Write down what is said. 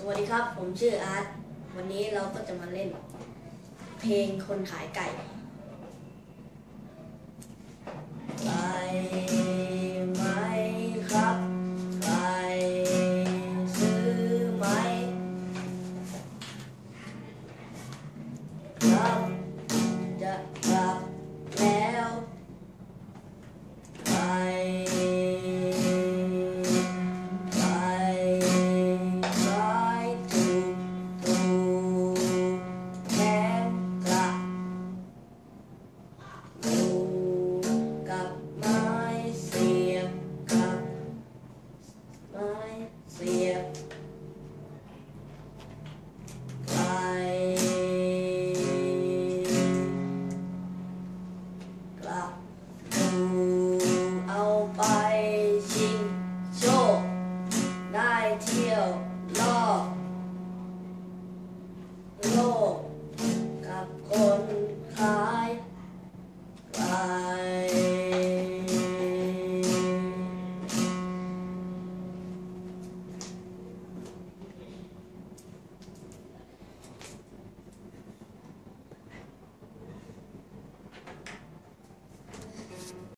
สวัสดีครับผมชื่ออาร์ตวันนี้เราก็จะมาเล่นเพลงคนขายไก่ไปไหมครับไปซื้อไหมครับจะกลับแล้วโลกกับคนขาย